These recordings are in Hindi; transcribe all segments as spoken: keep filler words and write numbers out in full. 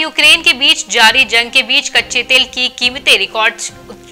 यूक्रेन के बीच जारी जंग के बीच कच्चे तेल की कीमतें रिकॉर्ड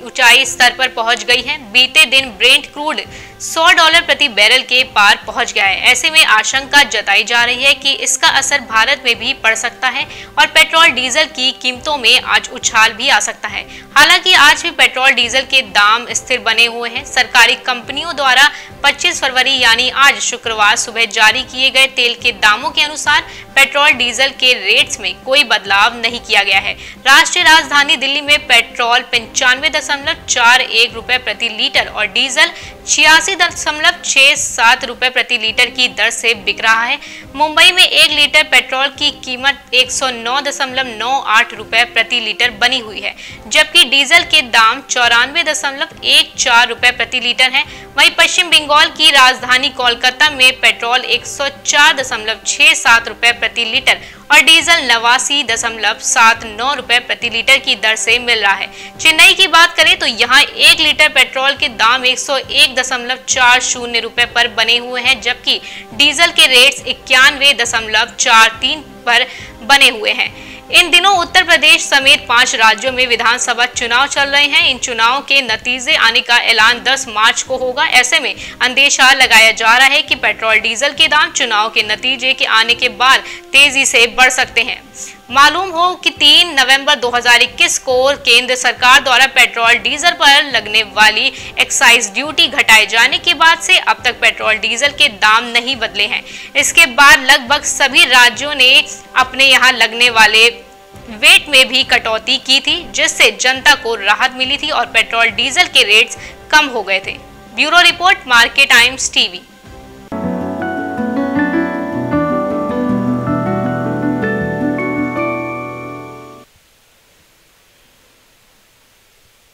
ऊंचाई स्तर पर पहुंच गई हैं। बीते दिन ब्रेंट क्रूड सौ डॉलर प्रति बैरल के पार पहुंच गया है। ऐसे में आशंका जताई जा रही है कि इसका असर भारत में भी पड़ सकता है और पेट्रोल डीजल की कीमतों में आज उछाल भी आ सकता है। हालांकि आज भी पेट्रोल डीजल के दाम स्थिर बने हुए हैं। सरकारी कंपनियों द्वारा पच्चीस फरवरी यानी आज शुक्रवार सुबह जारी किए गए तेल के दामों के अनुसार पेट्रोल डीजल के रेट्स में कोई बदलाव नहीं किया गया है। राष्ट्रीय राजधानी दिल्ली में पेट्रोल पंचानवे दशमलव चार एक रुपए प्रति लीटर और डीजल छियासी दशमलव छह सात रुपए प्रति लीटर की दर से बिक रहा है। मुंबई में एक लीटर पेट्रोल की कीमत एक सौ नौ दशमलव नौ आठ रुपए प्रति लीटर बनी हुई है, जबकि डीजल के दाम चौरानवे दशमलव एक चार रुपए प्रति लीटर हैं। वहीं पश्चिम बंगाल की राजधानी कोलकाता में पेट्रोल एक सौ चार दशमलव छह सात रुपए प्रति लीटर और डीजल नवासी दशमलव सात नौ रुपए प्रति लीटर की दर से मिल रहा है। चेन्नई की बात करें तो यहाँ एक लीटर पेट्रोल के दाम एक सौ एक दशमलव चार शून्य रुपए पर बने हुए हैं, जबकि डीजल के रेट्स इक्यानवे दशमलव चार तीन पर बने हुए हैं। इन दिनों उत्तर प्रदेश समेत पांच राज्यों में विधानसभा चुनाव चल रहे हैं। इन चुनाव के नतीजे आने का ऐलान दस मार्च को होगा। ऐसे में अंदेशा लगाया जा रहा है कि पेट्रोल डीजल के दाम चुनाव के नतीजे के आने के बाद तेजी से बढ़ सकते हैं। मालूम हो कि तीन नवंबर दो हज़ार इक्कीस को केंद्र सरकार द्वारा पेट्रोल डीजल पर लगने वाली एक्साइज ड्यूटी घटाए जाने के बाद से अब तक पेट्रोल डीजल के दाम नहीं बदले हैं। इसके बाद लगभग सभी राज्यों ने अपने यहाँ लगने वाले वेट में भी कटौती की थी, जिससे जनता को राहत मिली थी और पेट्रोल डीजल के रेट्स कम हो गए थे। Bureau report, market times TV.